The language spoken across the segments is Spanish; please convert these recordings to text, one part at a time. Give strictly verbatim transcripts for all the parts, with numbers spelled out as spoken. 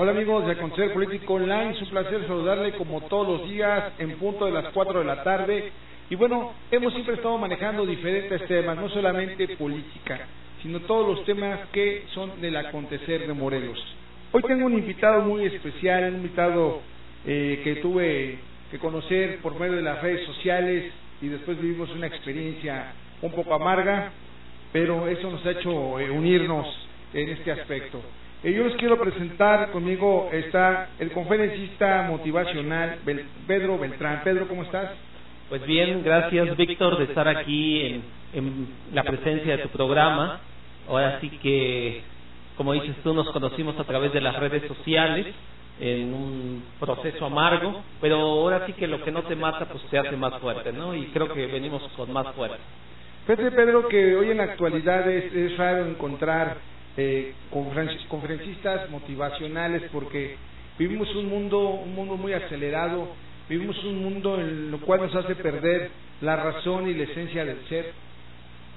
Hola amigos de Acontecer Político Online, es un placer saludarle como todos los días en punto de las cuatro de la tarde. Y bueno, hemos siempre estado manejando diferentes temas, no solamente política, sino todos los temas que son del acontecer de Morelos. Hoy tengo un invitado muy especial, un invitado eh, que tuve que conocer por medio de las redes sociales y después vivimos una experiencia un poco amarga, pero eso nos ha hecho eh, unirnos en este aspecto. Eh, yo les quiero presentar, conmigo está el conferencista motivacional Bel Pedro Beltrán. Pedro, ¿cómo estás? Pues bien, gracias Víctor de estar aquí en, en la presencia de tu programa. Ahora sí que, como dices tú, nos conocimos a través de las redes sociales en un proceso amargo, pero ahora sí que lo que no te mata pues te hace más fuerte, ¿no? Y creo que venimos con más fuerza. Fíjate, Pedro, que hoy en la actualidad es, es raro encontrar eh, conferencistas motivacionales porque vivimos un mundo, un mundo muy acelerado. Vivimos un mundo en lo cual nos hace perder la razón y la esencia del ser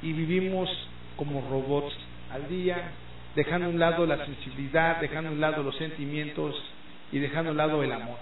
y vivimos como robots al día, dejando a un lado la sensibilidad, dejando a un lado los sentimientos y dejando a un lado el amor.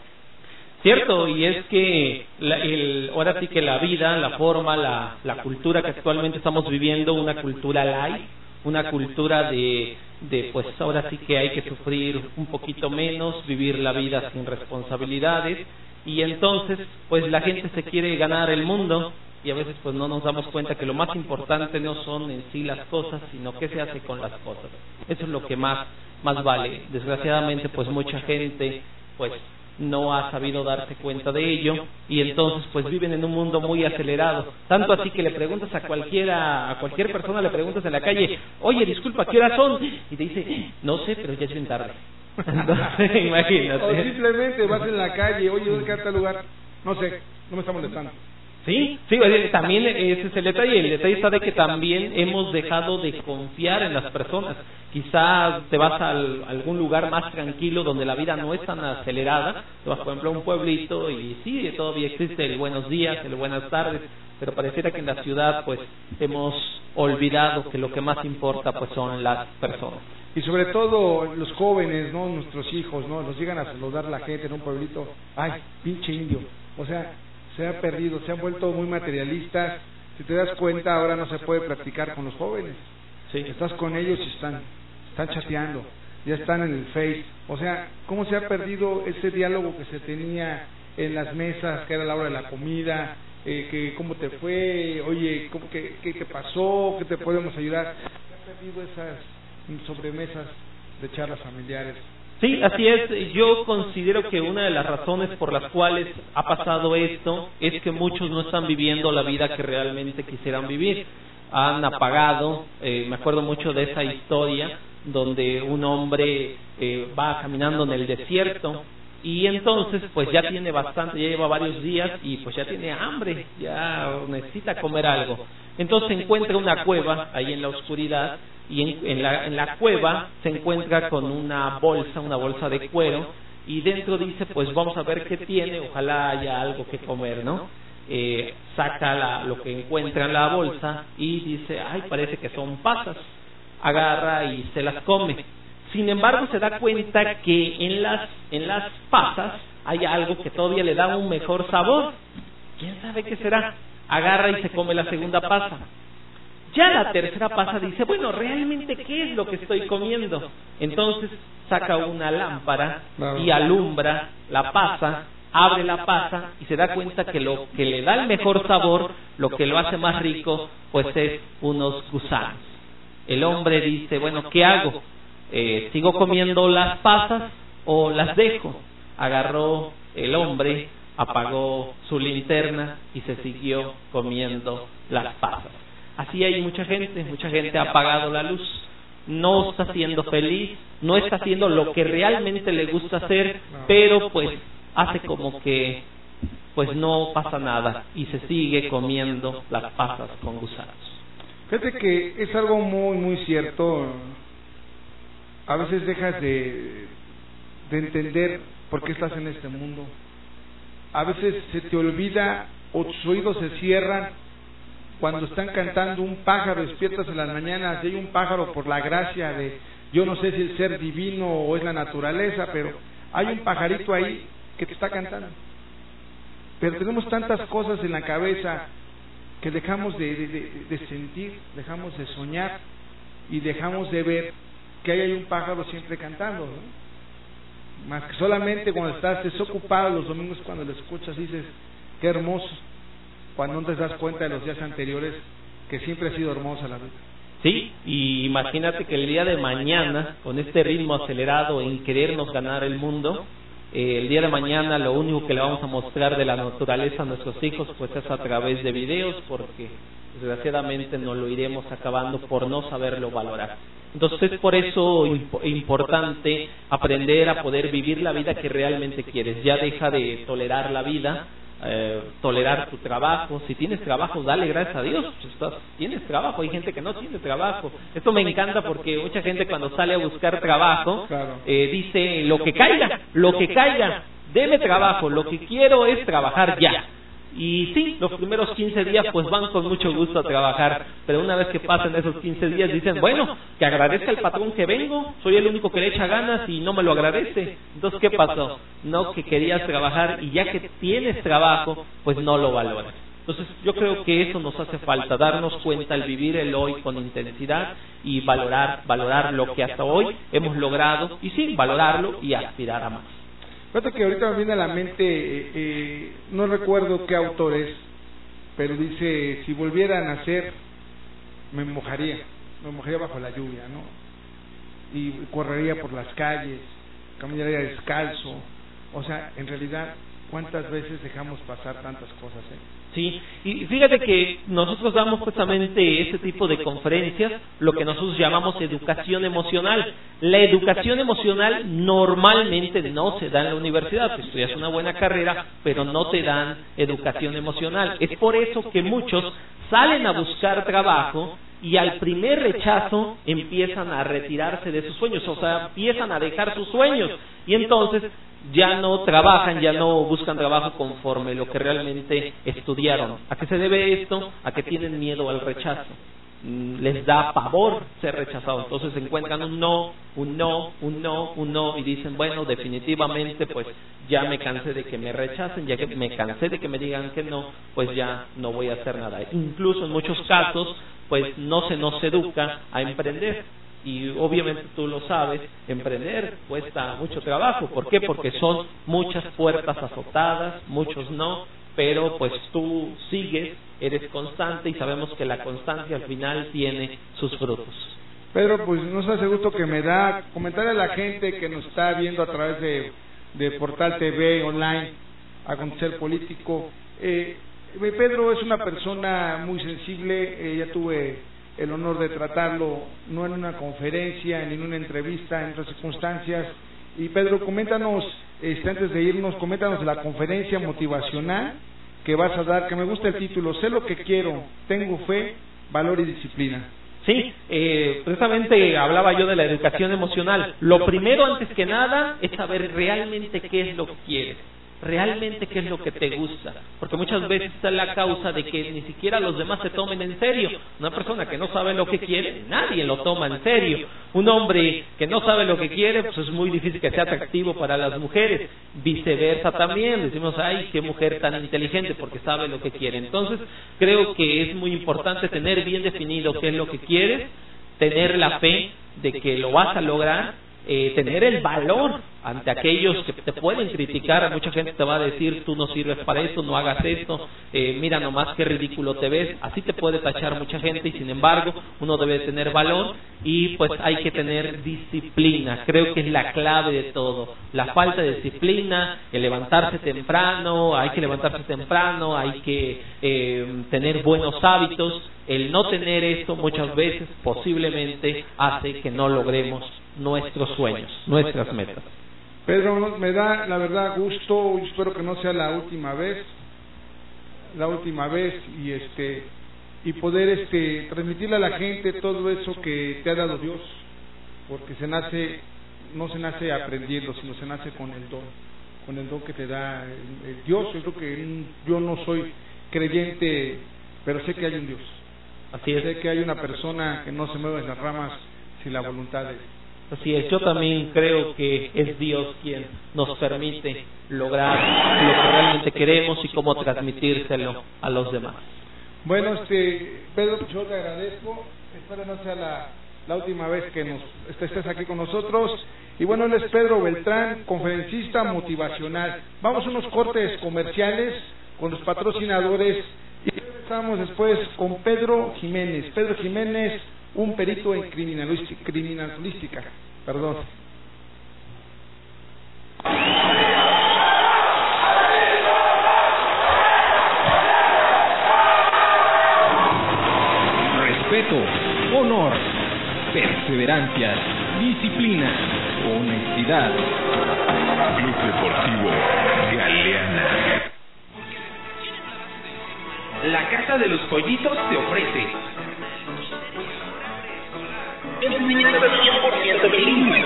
Cierto, y es que la, el, ahora sí que la vida, la forma, la, la cultura que actualmente estamos viviendo, una cultura light, una cultura de, de pues ahora sí que hay que sufrir un poquito menos, vivir la vida sin responsabilidades. Y entonces, pues la gente se quiere ganar el mundo y a veces pues no nos damos cuenta que lo más importante no son en sí las cosas, sino qué se hace con las cosas. Eso es lo que más más vale. Desgraciadamente pues mucha gente pues no ha sabido darse cuenta de ello y entonces pues viven en un mundo muy acelerado. Tanto así que le preguntas a cualquiera, a cualquier persona le preguntas en la calle, oye, disculpa, ¿qué horas son? Y te dice, no sé, pero ya es bien tarde. Entonces, imagínate. O simplemente vas en la calle, oye, ¿dónde queda tal lugar? No sé, no me está molestando. Sí, sí, también ese es el detalle. El detalle está de que también hemos dejado de confiar en las personas. Quizá te vas a algún lugar más tranquilo donde la vida no es tan acelerada. Te vas, por ejemplo, a un pueblito y sí, todavía existe el buenos días, el buenas tardes, pero pareciera que en la ciudad pues hemos olvidado que lo que más importa pues son las personas. Y sobre todo los jóvenes, ¿no? Nuestros hijos, ¿no? Nos llegan a saludar a la gente en un pueblito, ¡ay, pinche indio! O sea, se ha perdido, se han vuelto muy materialistas. Si te das cuenta, ahora no se puede platicar con los jóvenes. Sí. Estás con ellos y están, están chateando, ya están en el Face. O sea, ¿cómo se ha perdido ese diálogo que se tenía en las mesas, que era la hora de la comida? Eh, que ¿Cómo te fue? Oye, ¿cómo, qué, qué, ¿qué pasó? ¿Qué te podemos ayudar? Se han perdido esas sobremesas de charlas familiares. Sí, así es. Yo considero que una de las razones por las cuales ha pasado esto es que muchos no están viviendo la vida que realmente quisieran vivir. Han apagado, eh, me acuerdo mucho de esa historia donde un hombre eh, va caminando en el desierto y entonces pues ya tiene bastante, ya lleva varios días y pues ya tiene hambre, ya necesita comer algo. Entonces encuentra una cueva ahí en la oscuridad y en, en, la, en la cueva se encuentra con una bolsa, una bolsa de cuero y dentro dice, pues vamos a ver qué tiene, ojalá haya algo que comer, ¿no? Eh, saca la, lo que encuentra en la bolsa y dice, ay, parece que son pasas, agarra y se las come. Sin embargo, se da cuenta que en las, en las pasas hay algo que todavía le da un mejor sabor. ¿Quién sabe qué será? Agarra y se come la segunda pasa. Ya la tercera pasa dice, bueno, ¿realmente qué es lo que estoy comiendo? Entonces saca una lámpara y alumbra la pasa, abre la pasa y se da cuenta que lo que le da el mejor sabor, lo que lo hace más rico, pues es unos gusanos. El hombre dice, bueno, ¿qué hago? Eh, ¿Sigo comiendo las pasas o las dejo? Agarró el hombre, apagó su linterna y se siguió comiendo las pasas. Así hay mucha gente, mucha gente ha apagado la luz, no está siendo feliz, no está haciendo lo que realmente le gusta hacer, pero pues hace como que pues no pasa nada y se sigue comiendo las pasas con gusanos. Fíjate que es algo muy muy cierto, a veces dejas de, de entender por qué estás en este mundo, a veces se te olvida o tus oídos se cierran. Cuando están cantando un pájaro, despiertas en las mañanas y hay un pájaro por la gracia de, yo no sé si el ser divino o es la naturaleza, pero hay un pajarito ahí que te está cantando. Pero tenemos tantas cosas en la cabeza que dejamos de, de, de, de sentir, dejamos de soñar y dejamos de ver que ahí hay un pájaro siempre cantando, ¿no? Más que solamente cuando estás desocupado los domingos, cuando lo escuchas dices, qué hermoso, cuando no te das cuenta de los días anteriores que siempre ha sido hermosa la vida. Sí, y imagínate que el día de mañana, con este ritmo acelerado en querernos ganar el mundo, eh, el día de mañana lo único que le vamos a mostrar de la naturaleza a nuestros hijos pues es a través de videos, porque desgraciadamente nos lo iremos acabando por no saberlo valorar. Entonces es por eso imp- importante aprender a poder vivir la vida que realmente quieres. Ya deja de tolerar la vida, Eh, tolerar tu trabajo. Si tienes trabajo, dale gracias a Dios, estás, tienes trabajo. Hay gente que no tiene trabajo. Esto me encanta porque mucha gente cuando sale a buscar trabajo eh, dice lo que caiga, lo que caiga, deme trabajo, lo que quiero es trabajar ya. Y sí, los primeros quince días pues van con mucho gusto a trabajar, pero una vez que pasan esos quince días dicen, bueno, que agradezca el patrón que vengo, soy el único que le echa ganas y no me lo agradece. Entonces, ¿qué pasó? No, que querías trabajar, y ya que tienes trabajo, pues no lo valoras. Entonces, yo creo que eso nos hace falta, darnos cuenta, el vivir el hoy con intensidad y valorar, valorar lo que hasta hoy hemos logrado, y sí, valorarlo y aspirar a más. Fíjate que ahorita me viene a la mente, eh, eh, no recuerdo qué autor es, pero dice, si volviera a nacer, me mojaría, me mojaría bajo la lluvia, ¿no? Y correría por las calles, caminaría descalzo. O sea, en realidad, ¿cuántas veces dejamos pasar tantas cosas, eh? Sí, y fíjate que nosotros damos precisamente este tipo de conferencias, lo que nosotros llamamos educación emocional. La educación emocional normalmente no se da en la universidad, te estudias una buena carrera, pero no te dan educación emocional. Es por eso que muchos salen a buscar trabajo y al primer rechazo empiezan a retirarse de sus sueños, o sea, empiezan a dejar sus sueños, y entonces ya no trabajan, ya no buscan trabajo conforme lo que realmente estudiaron. ¿A qué se debe esto? A que tienen miedo al rechazo, les da pavor ser rechazados. Entonces encuentran un no, un no, un no, un no, y dicen, bueno, definitivamente pues ya me cansé de que me rechacen, ya que me cansé de que me digan que no, pues ya no voy a hacer nada. Incluso en muchos casos pues no se nos educa a emprender. Y obviamente tú lo sabes, emprender cuesta mucho trabajo. ¿Por qué? Porque son muchas puertas azotadas, muchos no, pero pues tú sigues, eres constante, y sabemos que la constancia al final tiene sus frutos. Pedro, pues nos hace gusto que me da comentar a la gente que nos está viendo a través de, de Portal T V Online, Acontecer Político. Eh, Pedro es una persona muy sensible, eh, ya tuve el honor de tratarlo, no en una conferencia, ni en una entrevista, en otras circunstancias. Y Pedro, coméntanos, este, antes de irnos, coméntanos la conferencia motivacional que vas a dar, que me gusta el título, sé lo que quiero, tengo fe, valor y disciplina. Sí, eh, precisamente hablaba yo de la educación emocional. Lo primero, antes que nada, es saber realmente qué es lo que quieres, realmente qué es lo que te gusta, porque muchas veces es la causa de que ni siquiera los demás se tomen en serio. Una persona que no sabe lo que quiere, nadie lo toma en serio. Un hombre que no sabe lo que quiere, pues es muy difícil que sea atractivo para las mujeres. Viceversa también, decimos, ay, qué mujer tan inteligente, porque sabe lo que quiere. Entonces creo que es muy importante tener bien definido qué es lo que quieres, tener la fe de que lo vas a lograr, Eh, tener el valor ante aquellos que te pueden criticar. Mucha gente te va a decir, tú no sirves para esto, no hagas esto, eh, mira nomás qué ridículo te ves, así te puede tachar mucha gente, y sin embargo uno debe tener valor, y pues hay que tener disciplina. Creo que es la clave de todo, la falta de disciplina, el levantarse temprano, hay que levantarse temprano, hay que eh, tener buenos hábitos. El no tener esto muchas veces posiblemente hace que no logremos nuestros sueños, nuestras metas. Pedro, me da la verdad gusto, espero que no sea la última vez, la última vez, y este y poder este transmitirle a la gente todo eso que te ha dado Dios, porque se nace, no se nace aprendiendo, sino se nace con el don, con el don que te da el, el Dios. Yo creo que yo no soy creyente, pero sé que hay un Dios. Así es. Sé que hay una persona que no se mueve en las ramas sin la voluntad de Dios. Así es, yo también creo que es Dios quien nos permite lograr lo que realmente queremos y cómo transmitírselo a los demás. Bueno, este Pedro, yo te agradezco, espero no sea la, la última vez que nos estés aquí con nosotros. Y bueno, él es Pedro Beltrán, conferencista motivacional. Vamos a unos cortes comerciales con los patrocinadores y regresamos después con Pedro Jiménez. Pedro Jiménez, un perito en criminalística, criminalística, perdón. Respeto, honor, perseverancia, disciplina, honestidad. Club Deportivo Galeana. La Casa de los Pollitos te ofrece enseñanza cien por ciento bilingüe.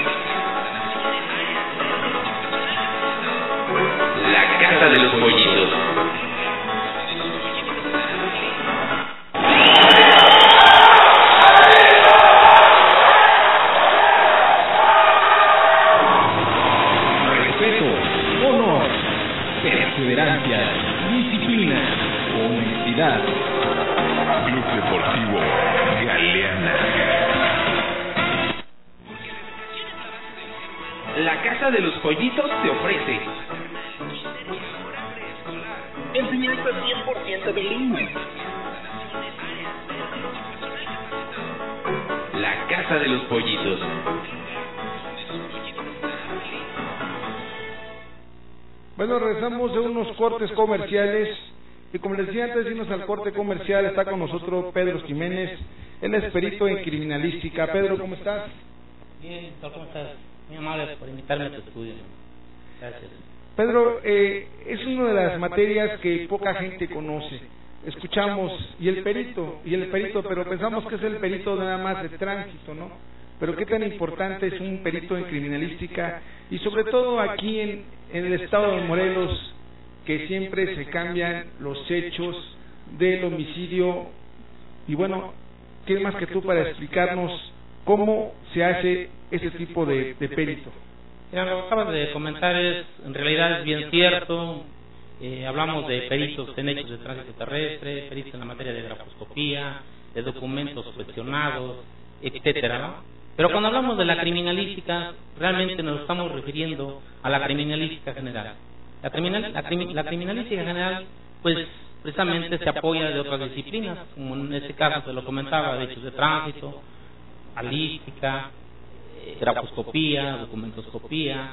La Casa de los Pollitos. Respeto, honor, perseverancia, disciplina, honestidad. Club Deportivo Galeana. La Casa de los Pollitos te ofrece enseñanza cien por ciento bilingüe. La Casa de los Pollitos. Bueno, regresamos de unos cortes comerciales. Y como les decía antes de irnos al corte comercial, está con nosotros Pedro Jiménez. Él es perito en criminalística. Pedro, ¿cómo estás? Bien, ¿cómo estás? Muy amable por invitarme a tu estudio. Gracias. Pedro, eh, es una de las materias que poca gente conoce. Escuchamos, y el perito, y el perito, pero pensamos que es el perito nada más de tránsito, ¿no? Pero qué tan importante es un perito en criminalística, y sobre todo aquí en, en el estado de Morelos, que siempre se cambian los hechos del homicidio. Y bueno, ¿qué más que tú para explicarnos cómo se hace ese tipo de, de perito? Mira, lo que acabas de comentar es, en realidad es bien cierto. Eh, hablamos de peritos en hechos de tránsito terrestre, peritos en la materia de grafoscopía, de documentos cuestionados, etcétera, ¿no? Pero cuando hablamos de la criminalística, realmente nos estamos refiriendo a la criminalística general. La, criminal, la, crimi, la criminalística general, pues, precisamente se apoya de otras disciplinas, como en este caso se lo comentaba, de hechos de tránsito, balística, grafoscopía, documentoscopía,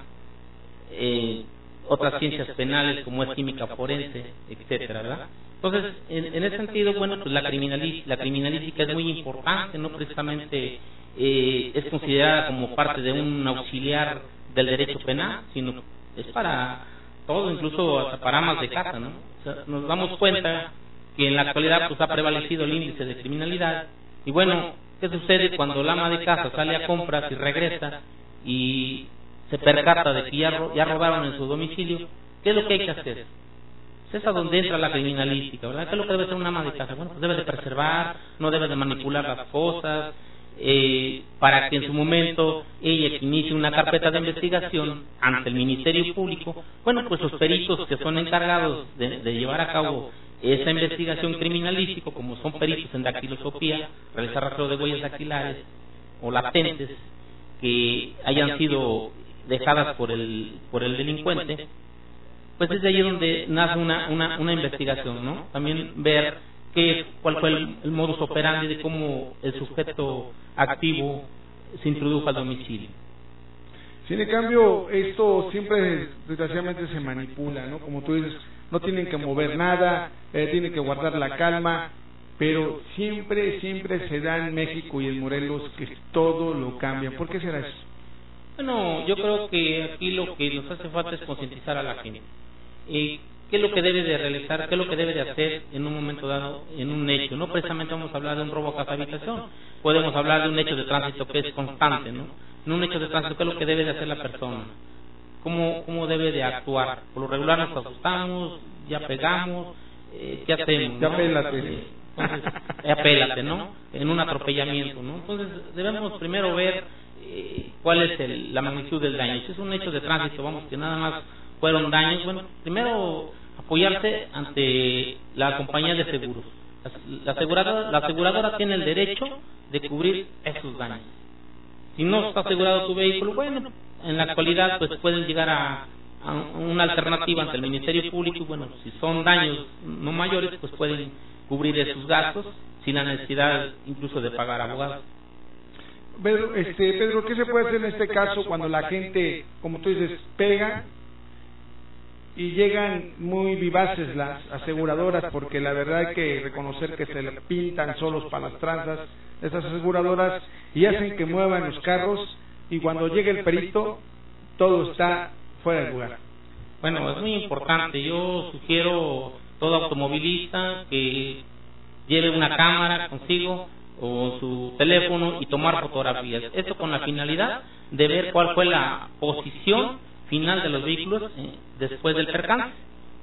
eh, otras ciencias penales como es química forense, etcétera, ¿verdad? Entonces, en, en ese sentido, bueno, pues la criminalística, la criminalística es muy importante, no precisamente eh, es considerada como parte de un auxiliar del derecho penal, sino es para todo, incluso hasta para amas de casa, ¿no? O sea, nos damos cuenta que en la actualidad pues ha prevalecido el índice de criminalidad y bueno, ¿qué sucede cuando el ama de casa sale a compras y regresa y se percata de que ya, ro ya robaron en su domicilio? ¿Qué es lo que hay que hacer? Es a donde entra la criminalística, ¿verdad? ¿Qué es lo que debe hacer un ama de casa? Bueno, pues debe de preservar, no debe de manipular las cosas, eh, para que en su momento ella inicie una carpeta de investigación ante el Ministerio Público. Bueno, pues los peritos que son encargados de, de llevar a cabo esa investigación criminalística, como son peritos en dactiloscopía, realizar rastreo de huellas dactilares o latentes que hayan sido dejadas por el por el delincuente, pues es de ahí donde nace una una, una investigación, ¿no? También ver qué cuál fue el, el modus operandi de cómo el sujeto activo se introdujo al domicilio. Sin cambio, esto siempre desgraciadamente se manipula, ¿no? Como tú dices, no tienen que mover nada, eh, tienen que guardar la calma, pero siempre, siempre se da en México y en Morelos que todo lo cambian. ¿Por qué será eso? Bueno, yo creo que aquí lo que nos hace falta es concientizar a la gente. Eh, ¿Qué es lo que debe de realizar? ¿Qué es lo que debe de hacer en un momento dado, en un hecho? No precisamente vamos a hablar de un robo a casa habitación, podemos hablar de un hecho de tránsito que es constante, ¿no? En un hecho de tránsito, ¿qué es lo que debe de hacer la persona? ¿Cómo, cómo debe de actuar? Por lo regular nos asustamos, ya pegamos, eh, ¿qué hacemos? Ya ¿no? Pélate. Entonces, ya pélate, ¿no? En un atropellamiento, ¿no? Entonces, debemos primero ver eh, cuál es el, la magnitud del daño. Si es un hecho de tránsito, vamos, que nada más fueron daños, bueno, primero apoyarse ante la compañía de seguros. La aseguradora, la aseguradora tiene el derecho de cubrir esos daños. Si no está asegurado tu vehículo, bueno, en la actualidad pues pueden llegar a, a una alternativa ante el Ministerio Público, y bueno, si son daños no mayores, pues pueden cubrir esos gastos sin la necesidad incluso de pagar abogados. Pedro, este, Pedro, ¿qué se puede hacer en este caso cuando la gente, como tú dices, pega y llegan muy vivaces las aseguradoras? Porque la verdad hay que reconocer que se le pintan solos para las tranzas estas aseguradoras y hacen que muevan los carros, y cuando llega el perito todo está fuera de lugar. Bueno, es muy importante, yo sugiero todo automovilista que lleve una cámara consigo o su teléfono y tomar fotografías, esto con la finalidad de ver cuál fue la posición final de los vehículos eh, después del percance,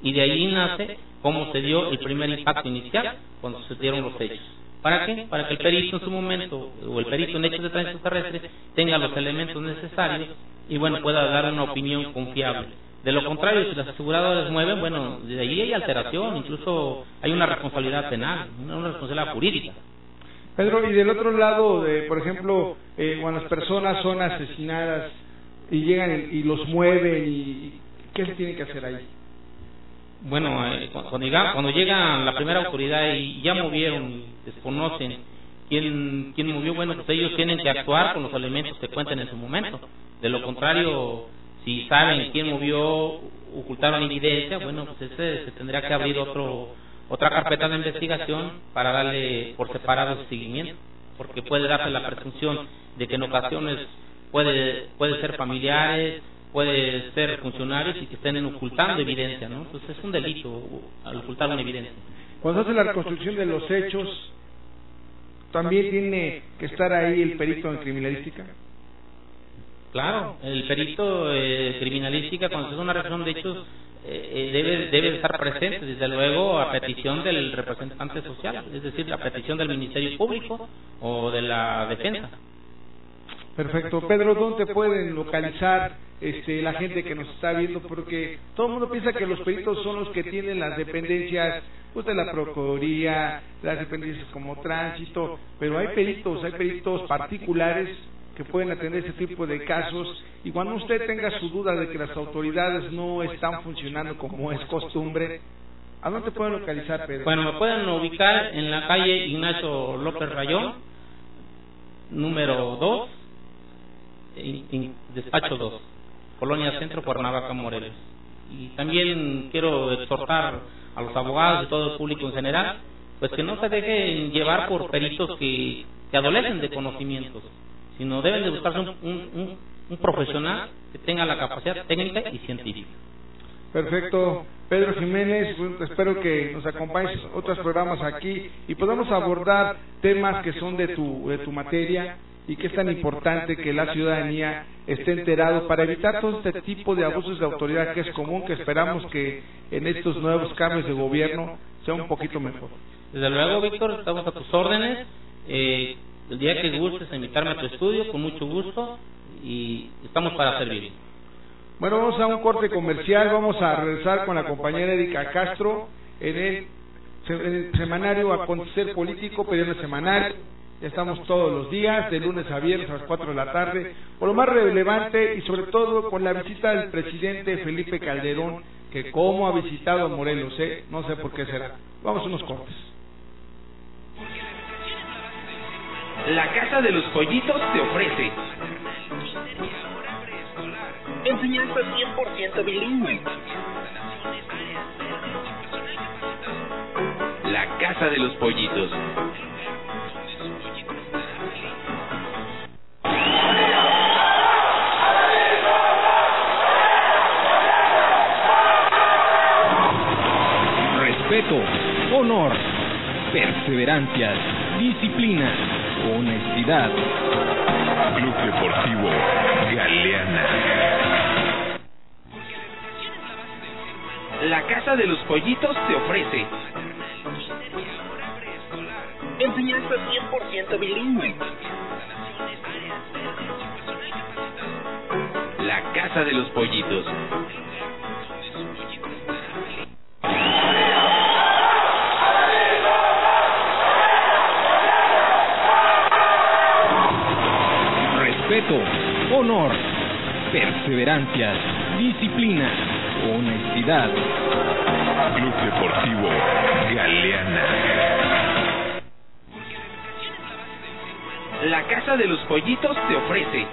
y de ahí nace cómo se dio el primer impacto inicial cuando se dieron los hechos. ¿Para qué? Para que el perito en su momento, o el perito en hechos de tránsito terrestre, tenga los elementos necesarios y bueno, pueda dar una opinión confiable. De lo contrario, si las aseguradoras mueven, bueno, de ahí hay alteración, incluso hay una responsabilidad penal, una responsabilidad jurídica. Pedro, y del otro lado, de, por ejemplo, eh, cuando las personas son asesinadas y llegan y los mueven, y ¿qué se tiene que hacer ahí? Bueno, eh, cuando, llega, cuando llega la primera autoridad y ya movieron, desconocen quién, quién movió, bueno, pues ellos tienen que actuar con los elementos que cuenten en su momento. De lo contrario, si saben quién movió, ocultaron evidencia, bueno, pues ese, se tendría que abrir otro otra carpeta de investigación para darle por separado su seguimiento, porque puede darse la presunción de que en ocasiones puede puede ser familiares, puede ser funcionarios, y que estén ocultando evidencia, ¿no? Pues es un delito al ocultar una evidencia. Cuando hace la reconstrucción de los hechos, ¿también tiene que estar ahí el perito en criminalística? Claro, el perito eh, criminalística, cuando se hace una reconstrucción de hechos, eh, debe, debe estar presente, desde luego, a petición del representante social, es decir, a petición del Ministerio Público o de la defensa. Perfecto. Pedro, ¿dónde pueden localizar este, la gente que nos está viendo? Porque todo el mundo piensa que los peritos son los que tienen las dependencias, pues, de la Procuraduría, las dependencias como tránsito, pero hay peritos, hay peritos particulares que pueden atender este tipo de casos, y cuando usted tenga su duda de que las autoridades no están funcionando como es costumbre, ¿a dónde pueden localizar, Pedro? Bueno, me pueden ubicar en la calle Ignacio López Rayón, número dos, despacho dos, Colonia Centro, Cuernavaca, Morelos. Y también quiero exhortar a los abogados y todo el público en general, pues que no se dejen llevar por peritos que, que adolecen de conocimientos, sino deben de buscarse un, un, un, un profesional que tenga la capacidad técnica y científica. Perfecto. Pedro Jiménez, espero que nos acompañes en otros programas aquí y podamos abordar temas que son de tu, de tu materia, y que es tan importante que la ciudadanía esté enterado para evitar todo este tipo de abusos de autoridad que es común, que esperamos que en estos nuevos cambios de gobierno sea un poquito mejor. Desde luego, Víctor, estamos a tus órdenes. Eh, el día que gustes invitarme a tu estudio, con mucho gusto, y estamos para servir. Bueno, vamos a un corte comercial, vamos a regresar con la compañera Erika Castro en el, en el semanario Acontecer Político, periódico semanal. Ya estamos todos los días, de lunes a viernes a las cuatro de la tarde, por lo más relevante, y sobre todo con la visita del presidente Felipe Calderón, que como ha visitado a Morelos, eh, no sé por qué será. Vamos a unos cortes. La Casa de los Pollitos te ofrece enseñanza cien por ciento bilingüe. La Casa de los Pollitos. Respeto, honor, perseverancia, disciplina, honestidad. Club Deportivo Galeana. La Casa de los Pollitos te ofrece enseñanza cien por ciento bilingüe. Casa de los Pollitos. Respeto, honor, perseverancia, disciplina, honestidad. Club Deportivo Galeana. La Casa de los Pollitos te ofrece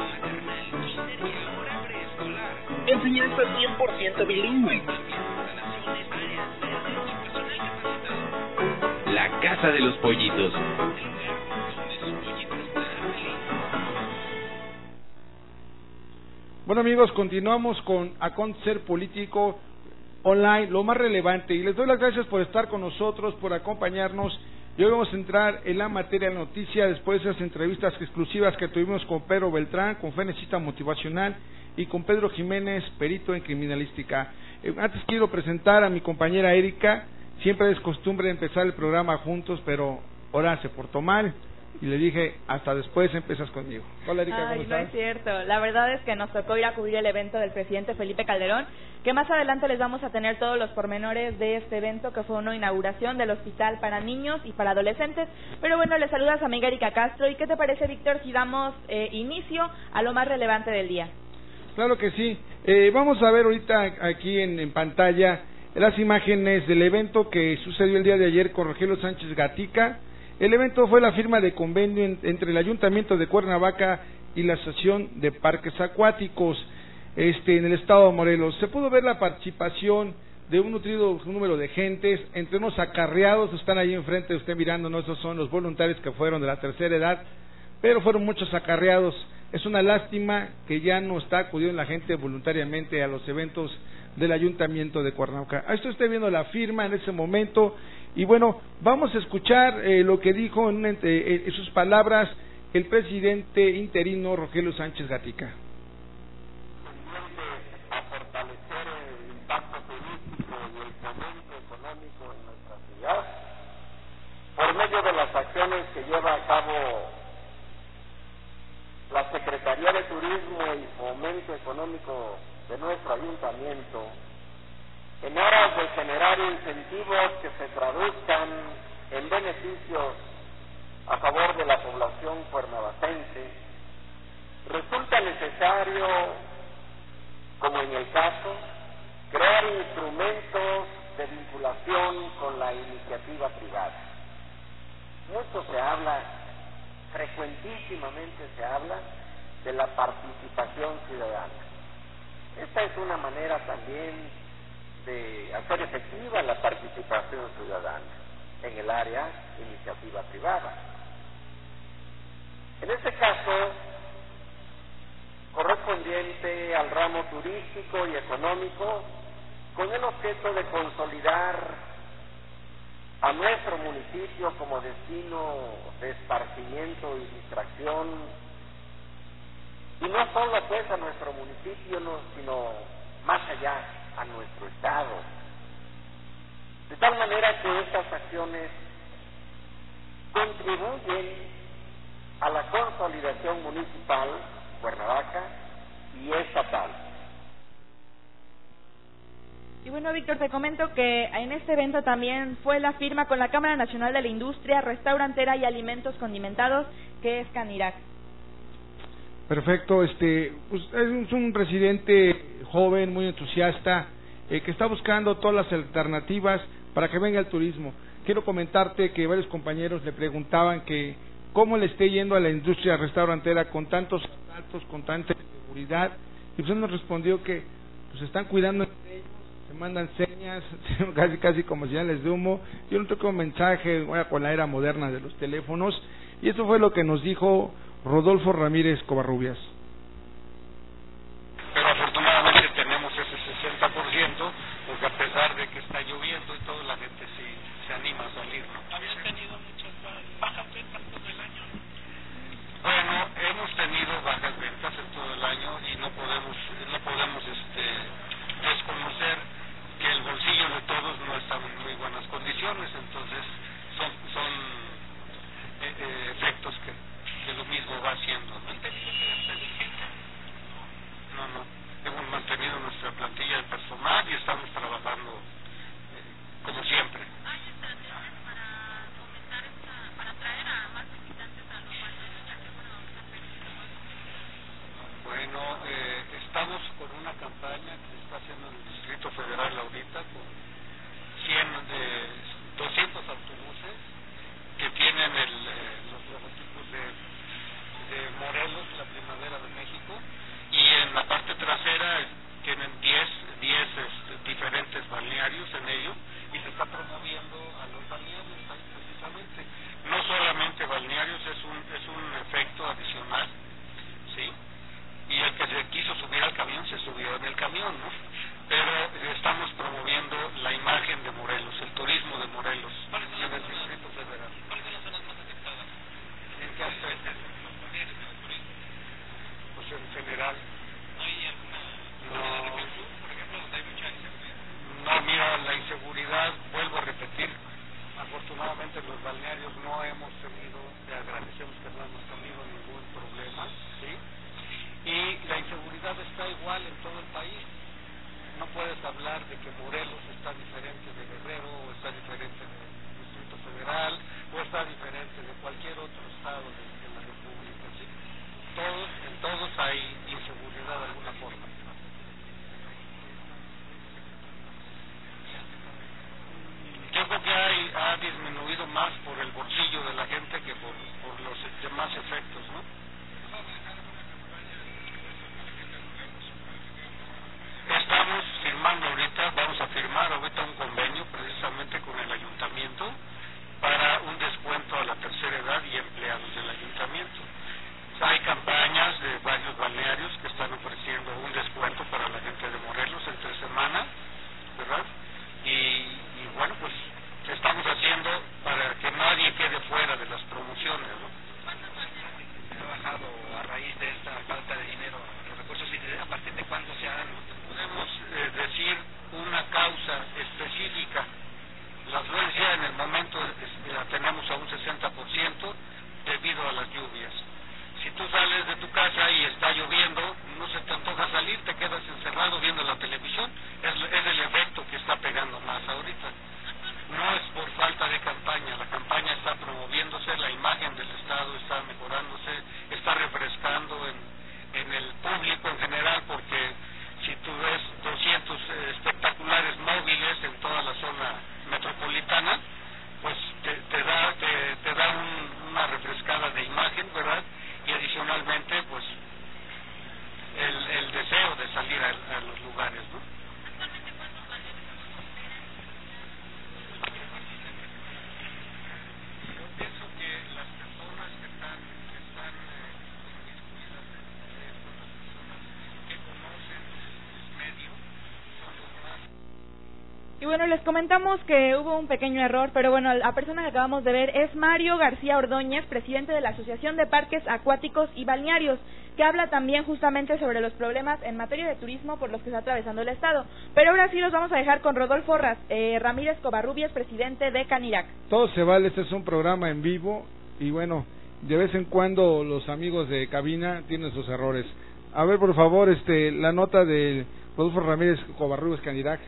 enseñanza cien por ciento bilingüe. La Casa de los Pollitos. Bueno, amigos, continuamos con Acontecer Político Online, lo más relevante, y les doy las gracias por estar con nosotros, por acompañarnos. Y hoy vamos a entrar en la materia de noticia después de esas entrevistas exclusivas que tuvimos con Pedro Beltrán, con Fenecita Motivacional y con Pedro Jiménez, perito en criminalística. Eh, antes quiero presentar a mi compañera Erika. Siempre es costumbre empezar el programa juntos, pero ahora se portó mal y le dije, hasta después empiezas conmigo. Hola, Erika, ¿cómo estás? No es cierto, la verdad es que nos tocó ir a cubrir el evento del presidente Felipe Calderón, que más adelante les vamos a tener todos los pormenores de este evento, que fue una inauguración del hospital para niños y para adolescentes. Pero bueno, les saludas a amiga Erika Castro. ¿Y qué te parece, Víctor, si damos eh, inicio a lo más relevante del día? Claro que sí. Eh, vamos a ver ahorita aquí en, en pantalla las imágenes del evento que sucedió el día de ayer con Rogelio Sánchez Gatica. El evento fue la firma de convenio en, entre el Ayuntamiento de Cuernavaca y la Asociación de Parques Acuáticos este, en el estado de Morelos. Se pudo ver la participación de un nutrido número de gentes, entre unos acarreados, están ahí enfrente, usted mirándonos, esos son los voluntarios que fueron de la tercera edad, pero fueron muchos acarreados. Es una lástima que ya no está acudiendo la gente voluntariamente a los eventos del Ayuntamiento de Cuernavaca. Ahí estoy viendo la firma en ese momento. Y bueno, vamos a escuchar eh, lo que dijo en, en, en sus palabras el presidente interino Rogelio Sánchez Gatica. A fortalecer el impacto turístico y el fomento económico en nuestra ciudad por medio de las acciones que lleva a cabo la Secretaría de Turismo y Fomento Económico de nuestro ayuntamiento, en aras de generar incentivos que se traduzcan en beneficios a favor de la población cuernavacense, resulta necesario, como en el caso, crear instrumentos de vinculación con la iniciativa privada. Mucho se habla, frecuentísimamente se habla, de la participación ciudadana. Esta es una manera también de hacer efectiva la participación ciudadana en el área iniciativa privada. En este caso, correspondiente al ramo turístico y económico, con el objeto de consolidar a nuestro municipio como destino de esparcimiento y distracción, y no solo pues a nuestro municipio, sino más allá, a nuestro estado, de tal manera que estas acciones contribuyen a la consolidación municipal, Cuernavaca y estatal. Y bueno, Víctor, te comento que en este evento también fue la firma con la Cámara Nacional de la Industria Restaurantera y Alimentos Condimentados, que es Canirac. Perfecto, este, pues es un presidente joven, muy entusiasta, eh, que está buscando todas las alternativas para que venga el turismo. Quiero comentarte que varios compañeros le preguntaban que cómo le esté yendo a la industria restaurantera con tantos asaltos, con tanta inseguridad, y pues él nos respondió que pues están cuidando entre ellos, se mandan señas, casi casi como señales de humo. Yo no toco un mensaje, bueno, con la era moderna de los teléfonos, y eso fue lo que nos dijo Rodolfo Ramírez Covarrubias. Pero afortunadamente tenemos ese sesenta por ciento, porque a pesar de que está lloviendo y todo, la gente sí se anima a salir, ¿no? ¿Habían tenido muchas bajas ventas todo el año? Bueno, hemos tenido bajas ventas en todo el año y no podemos, no podemos este, desconocer que el bolsillo de todos no está en muy buenas condiciones, entonces son, son eh, efectos que... que lo mismo va haciendo. ¿No han tenido que gastar de gente? No, no, tenemos más Y bueno, les comentamos que hubo un pequeño error, pero bueno, la persona que acabamos de ver es Mario García Ordóñez, presidente de la Asociación de Parques Acuáticos y Balnearios, que habla también justamente sobre los problemas en materia de turismo por los que está atravesando el Estado. Pero ahora sí los vamos a dejar con Rodolfo eh, Ramírez Covarrubias, presidente de Canirac. Todo se vale, este es un programa en vivo y bueno, de vez en cuando los amigos de cabina tienen sus errores. A ver, por favor, este la nota de Rodolfo Ramírez Covarrubias, Canirac.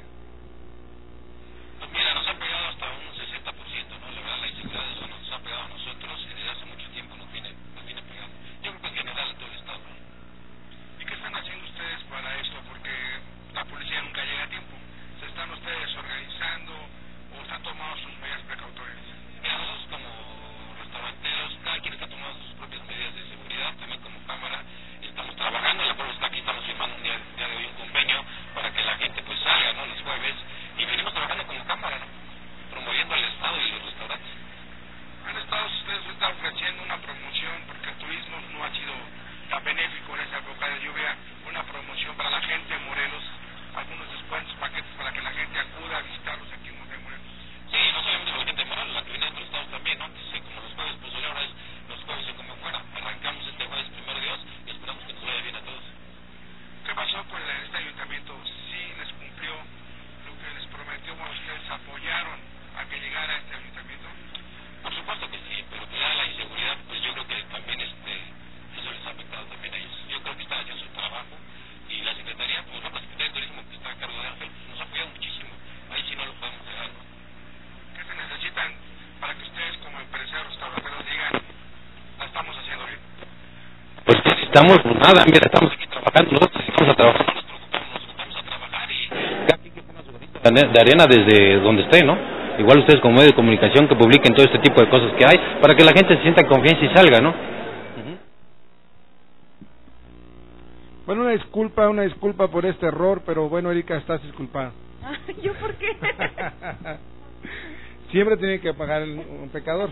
Estamos por nada, mira, estamos aquí trabajando, nosotros estamos a trabajar, nos preocupamos, nos vamos a trabajar y cada quien que ponga su granito de arena desde donde esté, ¿no? Igual ustedes como medio de comunicación que publiquen todo este tipo de cosas que hay, para que la gente se sienta en confianza y salga, ¿no? Uh-huh. Bueno, una disculpa, una disculpa por este error, pero bueno, Erika, estás disculpada. ¿Yo por qué? Siempre tiene que pagar un pecador.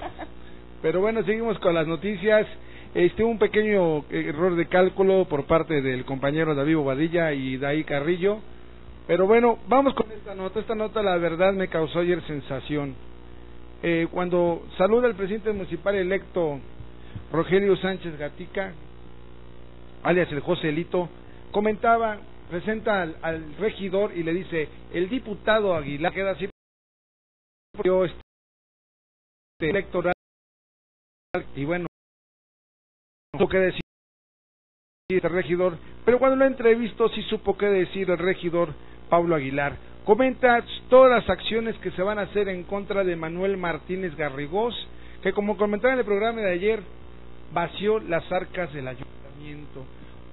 Pero bueno, seguimos con las noticias. Este, un pequeño error de cálculo por parte del compañero David Bobadilla y Daí Carrillo. Pero bueno, vamos con esta nota. Esta nota, la verdad, me causó ayer sensación. Eh, cuando saluda el presidente municipal electo, Rogelio Sánchez Gatica, alias el Joselito, comentaba, presenta al, al regidor y le dice, el diputado Aguilar queda así por este electoral. Y bueno, supo que decir el regidor, pero cuando lo entrevistó sí supo que decir el regidor Pablo Aguilar. Comenta todas las acciones que se van a hacer en contra de Manuel Martínez Garrigós, que como comentaba en el programa de ayer, vació las arcas del ayuntamiento.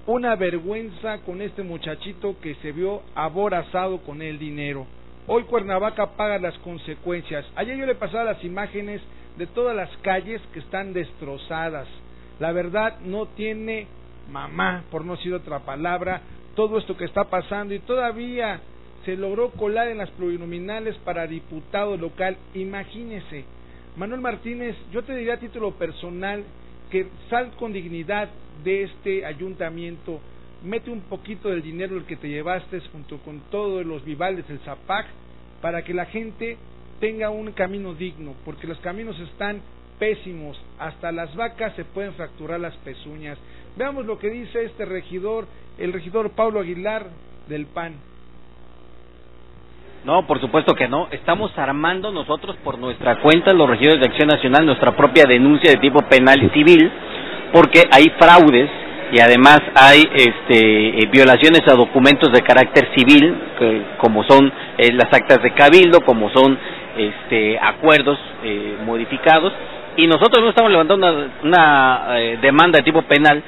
Una vergüenza con este muchachito que se vio aborazado con el dinero. Hoy Cuernavaca paga las consecuencias. Ayer yo le pasaba las imágenes de todas las calles que están destrozadas. La verdad no tiene mamá, por no decir otra palabra, todo esto que está pasando, y todavía se logró colar en las plurinominales para diputado local. Imagínese, Manuel Martínez, yo te diría a título personal que sal con dignidad de este ayuntamiento, mete un poquito del dinero el que te llevaste junto con todos los vivales del Zapac para que la gente tenga un camino digno, porque los caminos están pésimos, hasta las vacas se pueden fracturar las pezuñas. Veamos lo que dice este regidor, el regidor Pablo Aguilar del P A N. No, por supuesto que no, estamos armando nosotros por nuestra cuenta, los regidores de Acción Nacional, nuestra propia denuncia de tipo penal y civil, porque hay fraudes y además hay este, eh, violaciones a documentos de carácter civil, que, como son eh, las actas de cabildo, como son este, acuerdos eh, modificados. Y nosotros no estamos levantando una, una eh, demanda de tipo penal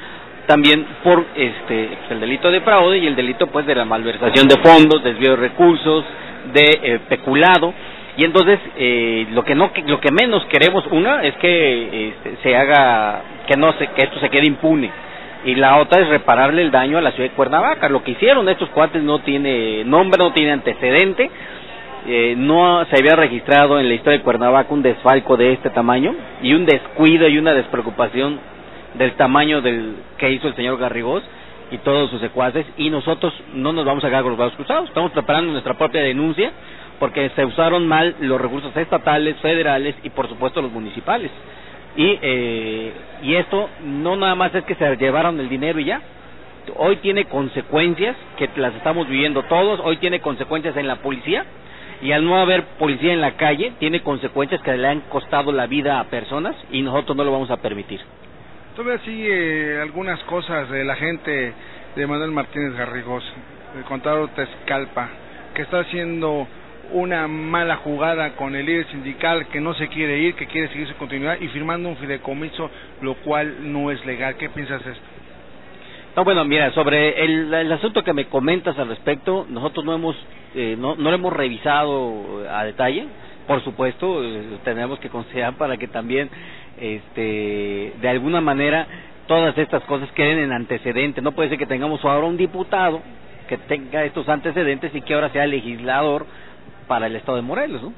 también por este el delito de fraude y el delito pues de la malversación de fondos, desvío de recursos, de eh, peculado. Y entonces eh, lo que no lo que menos queremos una es que eh, se haga que no se que esto se quede impune, y la otra es repararle el daño a la ciudad de Cuernavaca. Lo que hicieron estos cuates no tiene nombre, no tiene antecedente. Eh, no se había registrado en la historia de Cuernavaca un desfalco de este tamaño y un descuido y una despreocupación del tamaño del que hizo el señor Garrigós, y todos sus secuaces, y nosotros no nos vamos a quedar con los brazos cruzados. Estamos preparando nuestra propia denuncia porque se usaron mal los recursos estatales, federales y por supuesto los municipales. Y, eh, y esto no nada más es que se llevaron el dinero y ya. Hoy tiene consecuencias que las estamos viviendo todos, hoy tiene consecuencias en la policía, y al no haber policía en la calle tiene consecuencias que le han costado la vida a personas, y nosotros no lo vamos a permitir. Todavía sigue algunas cosas de la gente de Manuel Martínez Garrigós, el contador Tezcalpa, que está haciendo una mala jugada con el líder sindical que no se quiere ir, que quiere seguir su continuidad, y firmando un fideicomiso, lo cual no es legal. ¿Qué piensas de esto? No, bueno, mira, sobre el, el asunto que me comentas al respecto, nosotros no hemos eh, no, no lo hemos revisado a detalle. Por supuesto, eh, tenemos que considerar para que también, este, de alguna manera, todas estas cosas queden en antecedente. No puede ser que tengamos ahora un diputado que tenga estos antecedentes y que ahora sea legislador para el estado de Morelos, ¿no?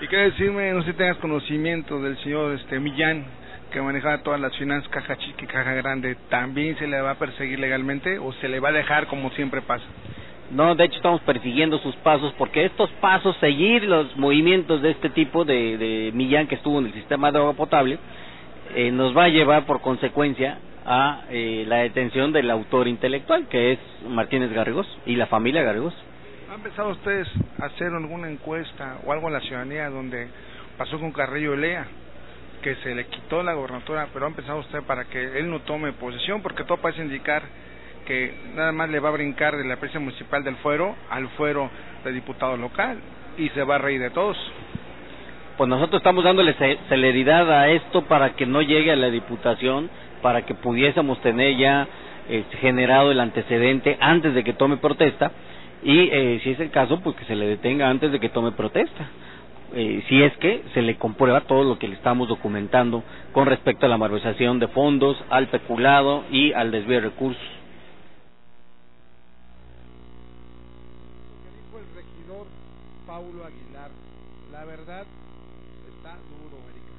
Y quiero decirme, no sé si tengas conocimiento del señor este Millán, que manejaba todas las finanzas, caja chica y caja grande, ¿también se le va a perseguir legalmente o se le va a dejar como siempre pasa? No, de hecho estamos persiguiendo sus pasos, porque estos pasos, seguir los movimientos de este tipo de, de Millán, que estuvo en el sistema de agua potable, eh, nos va a llevar por consecuencia a eh, la detención del autor intelectual, que es Martínez Garrigós y la familia Garrigós. ¿Han pensado ustedes hacer alguna encuesta o algo en la ciudadanía donde pasó con Carrillo Olea, que se le quitó la gobernatura, pero ha empezado usted para que él no tome posesión, porque todo parece indicar que nada más le va a brincar de la presidencia municipal del fuero al fuero de diputado local y se va a reír de todos? Pues nosotros estamos dándole celeridad a esto para que no llegue a la diputación, para que pudiésemos tener ya eh, generado el antecedente antes de que tome protesta, y eh, si es el caso, pues que se le detenga antes de que tome protesta. Eh, si es que se le comprueba todo lo que le estamos documentando con respecto a la malversación de fondos, al peculado y al desvío de recursos. Lo que dijo el regidor Pablo Aguilar, la verdad está duro, Erika.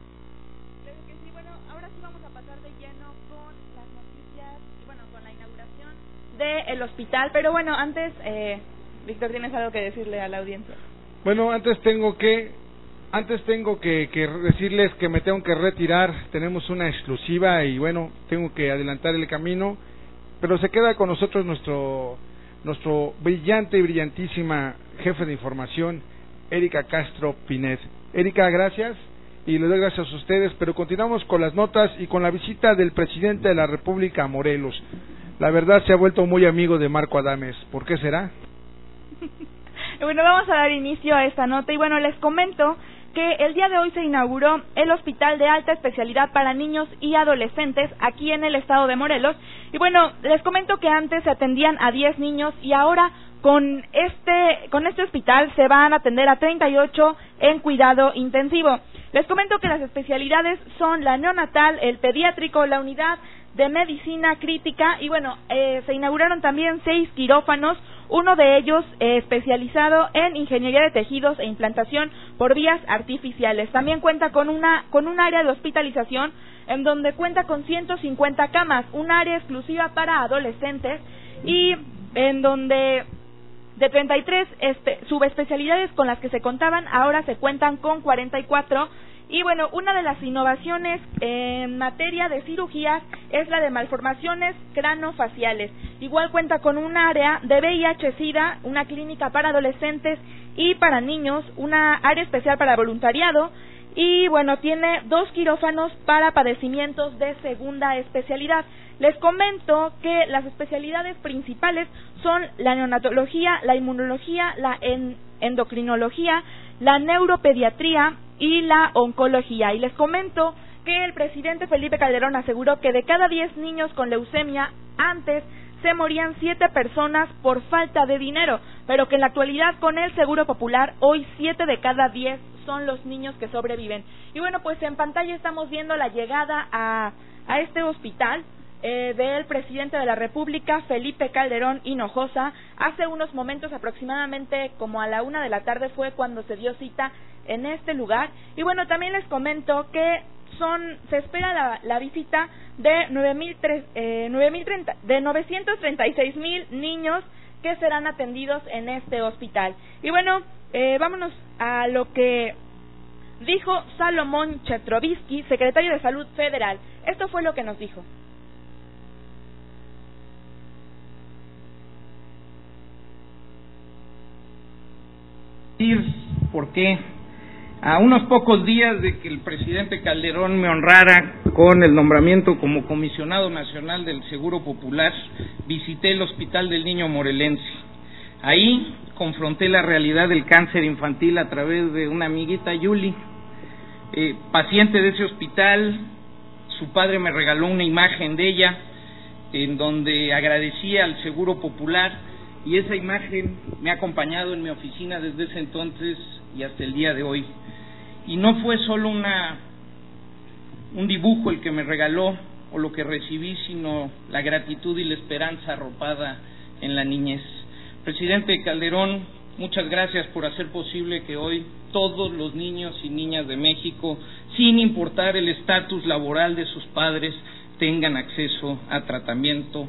Creo que sí. Bueno, ahora sí vamos a pasar de lleno con las noticias, bueno, con la inauguración del hospital, pero bueno, antes, eh, Víctor, ¿tienes algo que decirle a la audiencia? Bueno, antes tengo que antes tengo que, que decirles que me tengo que retirar. Tenemos una exclusiva y bueno, tengo que adelantar el camino, pero se queda con nosotros nuestro nuestro brillante y brillantísima jefe de información, Erika Castro Pined. Erika, gracias, y les doy gracias a ustedes, pero continuamos con las notas y con la visita del presidente de la República a Morelos. La verdad se ha vuelto muy amigo de Marco Adames. ¿Por qué será? Bueno, vamos a dar inicio a esta nota y bueno, les comento que el día de hoy se inauguró el Hospital de Alta Especialidad para Niños y Adolescentes aquí en el estado de Morelos. Y bueno, les comento que antes se atendían a diez niños y ahora con este con este hospital se van a atender a treinta y ocho en cuidado intensivo. Les comento que las especialidades son la neonatal, el pediátrico, la unidad de medicina crítica y bueno, eh, se inauguraron también seis quirófanos, uno de ellos eh, especializado en ingeniería de tejidos e implantación por vías artificiales. También cuenta con una con un área de hospitalización en donde cuenta con ciento cincuenta camas, un área exclusiva para adolescentes y en donde de treinta y tres este, subespecialidades con las que se contaban, ahora se cuentan con cuarenta y cuatro. Y bueno, una de las innovaciones en materia de cirugías es la de malformaciones cranofaciales. Igual cuenta con un área de V I H SIDA, una clínica para adolescentes y para niños, una área especial para voluntariado y bueno, tiene dos quirófanos para padecimientos de segunda especialidad. Les comento que las especialidades principales son la neonatología, la inmunología, la endocrinología, la neuropediatría y la oncología. Y les comento que el presidente Felipe Calderón aseguró que de cada diez niños con leucemia antes se morían siete personas por falta de dinero, pero que en la actualidad con el Seguro Popular hoy siete de cada diez son los niños que sobreviven. Y bueno, pues en pantalla estamos viendo la llegada a, a este hospital Eh, del presidente de la República, Felipe Calderón Hinojosa. Hace unos momentos, aproximadamente como a la una de la tarde, fue cuando se dio cita en este lugar. Y bueno, también les comento que son se espera la, la visita de novecientos treinta y seis mil niños que serán atendidos en este hospital. Y bueno, eh, vámonos a lo que dijo Salomón Chetrovinsky, secretario de Salud Federal. Esto fue lo que nos dijo. ¿Por qué? A unos pocos días de que el presidente Calderón me honrara con el nombramiento como comisionado nacional del Seguro Popular, visité el Hospital del Niño Morelense. Ahí confronté la realidad del cáncer infantil a través de una amiguita, Yuli, eh, paciente de ese hospital. Su padre me regaló una imagen de ella en donde agradecía al Seguro Popular, y esa imagen me ha acompañado en mi oficina desde ese entonces y hasta el día de hoy. Y no fue solo una un dibujo el que me regaló o lo que recibí, sino la gratitud y la esperanza arropada en la niñez. Presidente Calderón, muchas gracias por hacer posible que hoy todos los niños y niñas de México, sin importar el estatus laboral de sus padres, tengan acceso a tratamiento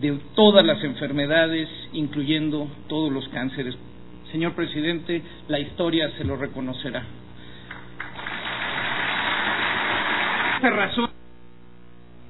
de todas las enfermedades, incluyendo todos los cánceres. Señor presidente, la historia se lo reconocerá.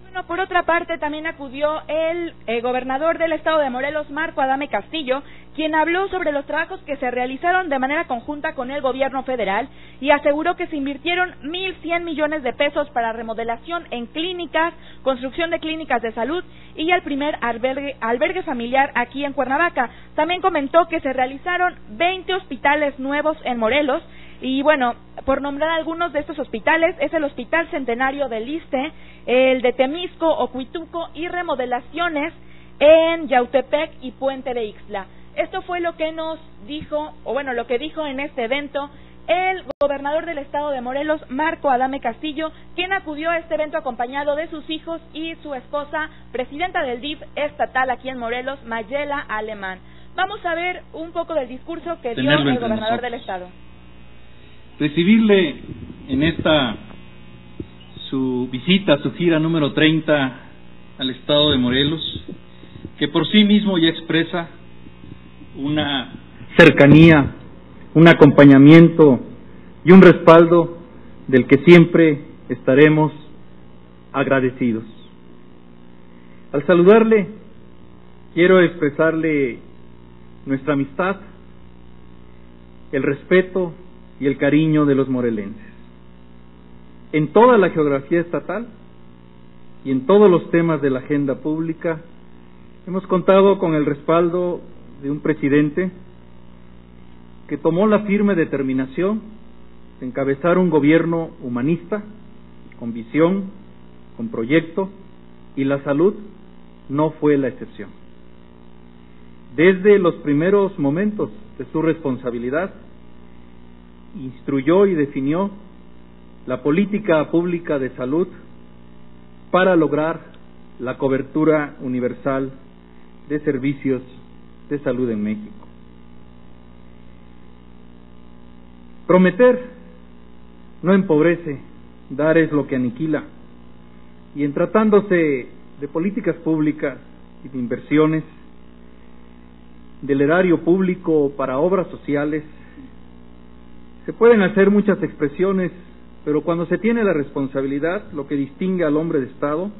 Bueno, por otra parte, también acudió el eh, gobernador del estado de Morelos, Marco Adame Castillo, quien habló sobre los trabajos que se realizaron de manera conjunta con el gobierno federal y aseguró que se invirtieron mil cien millones de pesos para remodelación en clínicas, construcción de clínicas de salud y el primer albergue, albergue familiar aquí en Cuernavaca. También comentó que se realizaron veinte hospitales nuevos en Morelos. Y bueno, por nombrar algunos de estos hospitales, es el Hospital Centenario del I S S S T E, el de Temisco, Ocuituco y remodelaciones en Yautepec y Puente de Ixtla. Esto fue lo que nos dijo, o bueno, lo que dijo en este evento el gobernador del estado de Morelos, Marco Adame Castillo, quien acudió a este evento acompañado de sus hijos y su esposa, presidenta del D I F estatal aquí en Morelos, Mayela Alemán. Vamos a ver un poco del discurso que dio el gobernador del estado. Recibirle en esta su visita, su gira número treinta al estado de Morelos, que por sí mismo ya expresa una cercanía, un acompañamiento y un respaldo del que siempre estaremos agradecidos. Al saludarle, quiero expresarle nuestra amistad, el respeto y el cariño de los morelenses, en toda la geografía estatal y en todos los temas de la agenda pública. Hemos contado con el respaldo de un presidente que tomó la firme determinación de encabezar un gobierno humanista, con visión, con proyecto, y la salud no fue la excepción. Desde los primeros momentos de su responsabilidad, instruyó y definió la política pública de salud para lograr la cobertura universal de servicios de salud en México. Prometer no empobrece, dar es lo que aniquila, y en tratándose de políticas públicas y de inversiones del erario público para obras sociales, se pueden hacer muchas expresiones, pero cuando se tiene la responsabilidad, lo que distingue al hombre de Estado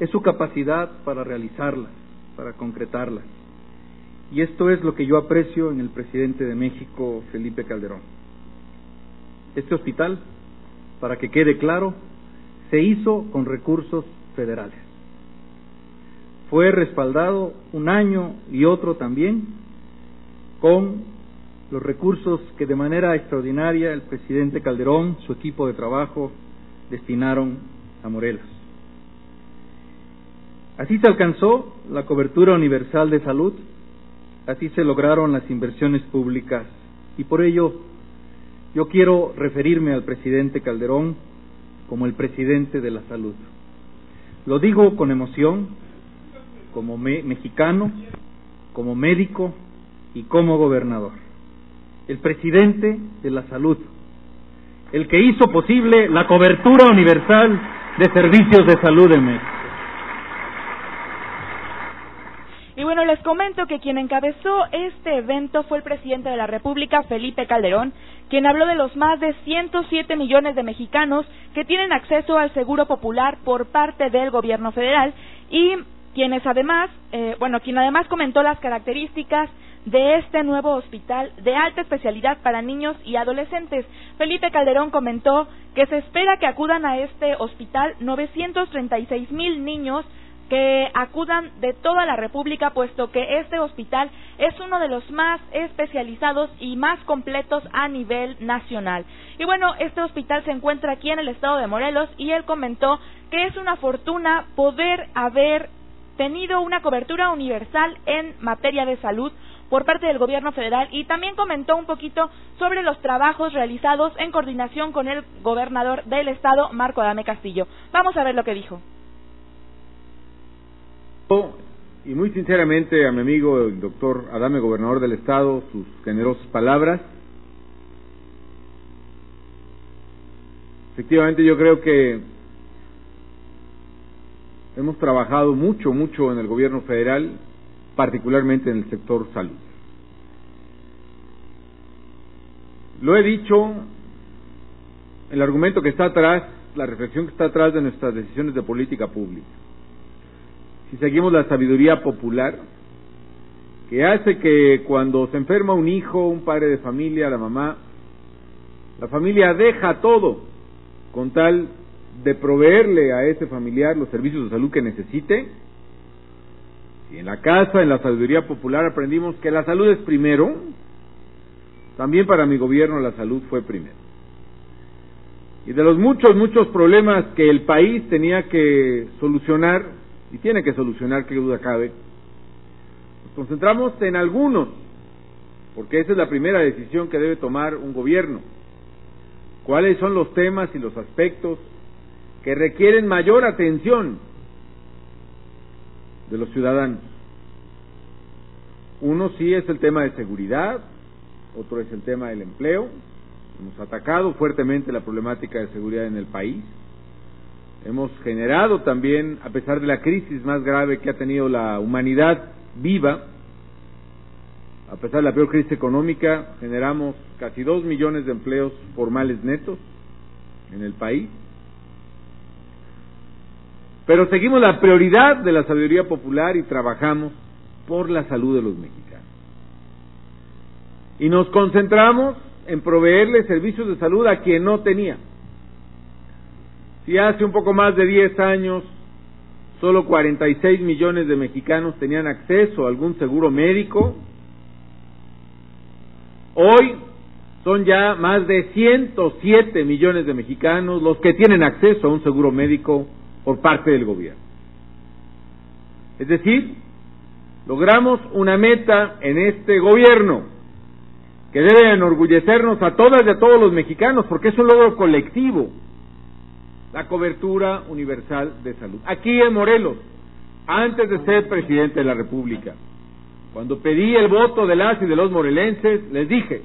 es su capacidad para realizarlas, para concretarlas. Y esto es lo que yo aprecio en el presidente de México, Felipe Calderón. Este hospital, para que quede claro, se hizo con recursos federales. Fue respaldado un año y otro también con los recursos que de manera extraordinaria el presidente Calderón, su equipo de trabajo, destinaron a Morelos. Así se alcanzó la cobertura universal de salud, así se lograron las inversiones públicas, y por ello yo quiero referirme al presidente Calderón como el presidente de la salud. Lo digo con emoción, como me- mexicano, como médico y como gobernador. El presidente de la salud, el que hizo posible la cobertura universal de servicios de salud en México. Y bueno, les comento que quien encabezó este evento fue el presidente de la República, Felipe Calderón, quien habló de los más de ciento siete millones de mexicanos que tienen acceso al seguro popular por parte del gobierno federal y quienes además, eh, bueno, quien además comentó las características de este nuevo hospital de alta especialidad para niños y adolescentes. Felipe Calderón comentó que se espera que acudan a este hospital novecientos treinta y seis mil niños que acudan de toda la República, puesto que este hospital es uno de los más especializados y más completos a nivel nacional. Y bueno, este hospital se encuentra aquí en el estado de Morelos y él comentó que es una fortuna poder haber tenido una cobertura universal en materia de salud por parte del gobierno federal, y también comentó un poquito sobre los trabajos realizados en coordinación con el gobernador del estado, Marco Adame Castillo. Vamos a ver lo que dijo. Y muy sinceramente a mi amigo el doctor Adame, gobernador del estado, sus generosas palabras. Efectivamente yo creo que hemos trabajado mucho, mucho en el gobierno federal, particularmente en el sector salud. Lo he dicho, el argumento que está atrás, la reflexión que está atrás de nuestras decisiones de política pública. Si seguimos la sabiduría popular, que hace que cuando se enferma un hijo, un padre de familia, la mamá, la familia deja todo con tal de proveerle a ese familiar los servicios de salud que necesite. Si en la casa, en la sabiduría popular, aprendimos que la salud es primero, también para mi gobierno la salud fue primero. Y de los muchos, muchos problemas que el país tenía que solucionar, y tiene que solucionar, qué duda cabe, nos concentramos en algunos, porque esa es la primera decisión que debe tomar un gobierno. ¿Cuáles son los temas y los aspectos que requieren mayor atención de los ciudadanos? Uno sí es el tema de seguridad, otro es el tema del empleo. Hemos atacado fuertemente la problemática de seguridad en el país. Hemos generado también, a pesar de la crisis más grave que ha tenido la humanidad viva, a pesar de la peor crisis económica, generamos casi dos millones de empleos formales netos en el país. Pero seguimos la prioridad de la sabiduría popular y trabajamos por la salud de los mexicanos. Y nos concentramos en proveerle servicios de salud a quien no tenía. Si hace un poco más de diez años, solo cuarenta y seis millones de mexicanos tenían acceso a algún seguro médico, hoy son ya más de ciento siete millones de mexicanos los que tienen acceso a un seguro médico por parte del gobierno. Es decir, logramos una meta en este gobierno que debe enorgullecernos a todas y a todos los mexicanos, porque es un logro colectivo. La cobertura universal de salud. Aquí en Morelos, antes de ser presidente de la República, cuando pedí el voto de las y de los morelenses, les dije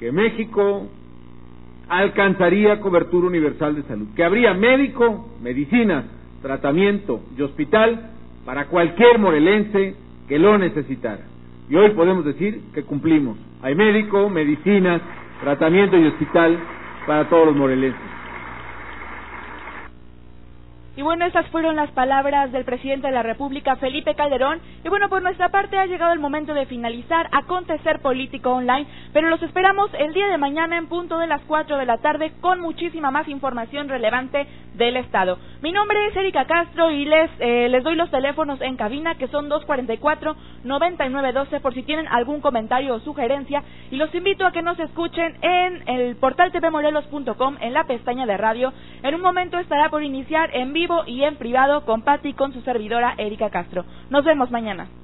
que México alcanzaría cobertura universal de salud, que habría médico, medicinas, tratamiento y hospital para cualquier morelense que lo necesitara. Y hoy podemos decir que cumplimos. Hay médico, medicinas, tratamiento y hospital para todos los morelenses. Y bueno, estas fueron las palabras del presidente de la República, Felipe Calderón. Y bueno, por nuestra parte ha llegado el momento de finalizar Acontecer Político Online, pero los esperamos el día de mañana en punto de las cuatro de la tarde con muchísima más información relevante del Estado. Mi nombre es Erika Castro y les eh, les doy los teléfonos en cabina, que son dos cuarenta y cuatro, noventa y nueve doce, por si tienen algún comentario o sugerencia. Y los invito a que nos escuchen en el portal t v morelos punto com, en la pestaña de radio. En un momento estará por iniciar en vivo y en privado con Pati, con su servidora Erika Castro. Nos vemos mañana.